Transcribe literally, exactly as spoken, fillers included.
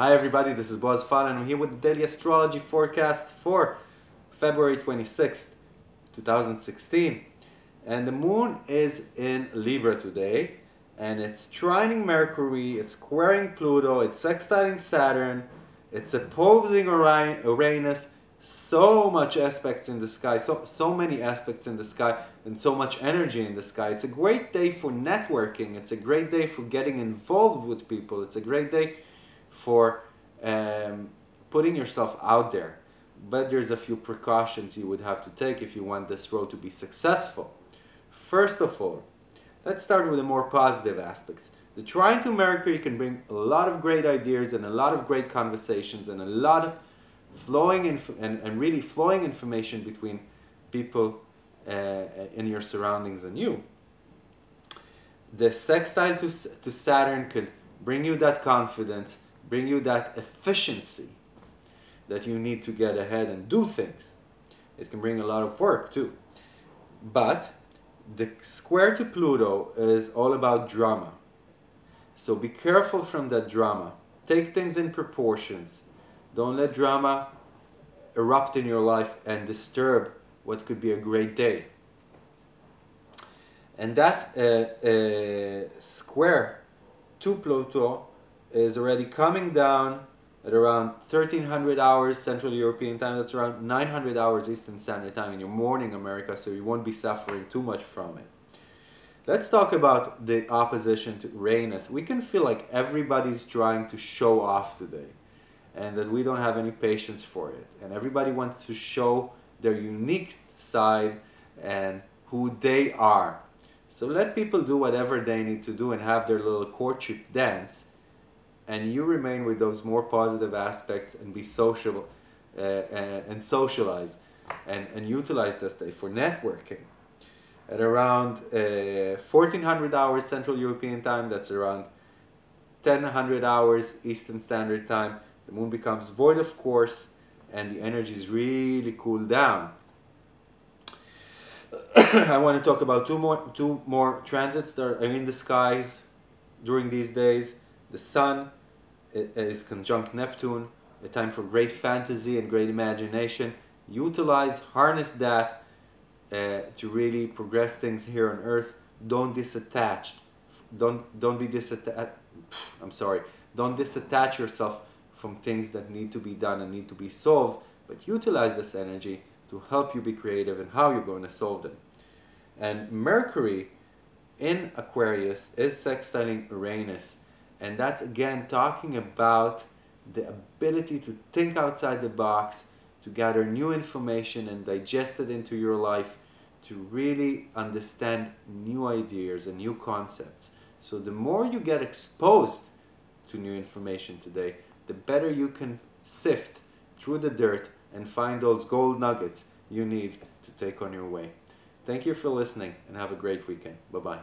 Hi everybody, this is Boaz Fallon. I'm here with the Daily Astrology Forecast for February twenty-sixth, two thousand sixteen. And the Moon is in Libra today, and it's trining Mercury, it's squaring Pluto, it's sextiling Saturn, it's opposing Orion, Uranus, so much aspects in the sky, so, so many aspects in the sky, and so much energy in the sky. It's a great day for networking, it's a great day for getting involved with people, it's a great day for um, putting yourself out there. But there's a few precautions you would have to take if you want this road to be successful. First of all, let's start with the more positive aspects. The trine to Mercury can bring a lot of great ideas and a lot of great conversations and a lot of flowing inf and, and really flowing information between people uh, in your surroundings and you. The sextile to, to Saturn can bring you that confidence, bring you that efficiency that you need to get ahead and do things. It can bring a lot of work too. But the square to Pluto is all about drama. So be careful from that drama. Take things in proportions. Don't let drama erupt in your life and disturb what could be a great day. And that uh, uh, square to Pluto is already coming down at around thirteen hundred hours Central European time. That's around nine hundred hours Eastern Standard Time in your morning, America, so you won't be suffering too much from it. Let's talk about the opposition to Uranus. We can feel like everybody's trying to show off today and that we don't have any patience for it. And everybody wants to show their unique side and who they are. So let people do whatever they need to do and have their little courtship dance, and you remain with those more positive aspects and be sociable uh, and socialize and, and utilize this day for networking. At around uh, fourteen hundred hours Central European time, that's around ten hundred hours Eastern Standard Time, the Moon becomes void of course and the energies really cool down. I want to talk about two more, two more transits that are in the skies during these days. The Sun is conjunct Neptune, a time for great fantasy and great imagination. Utilize, harness that uh, to really progress things here on Earth. Don't disattach. Don't don't be disattached. I'm sorry. Don't disattach yourself from things that need to be done and need to be solved. But utilize this energy to help you be creative in how you're going to solve them. And Mercury in Aquarius is sextiling Uranus. And that's again talking about the ability to think outside the box, to gather new information and digest it into your life, to really understand new ideas and new concepts. So the more you get exposed to new information today, the better you can sift through the dirt and find those gold nuggets you need to take on your way. Thank you for listening and have a great weekend. Bye-bye.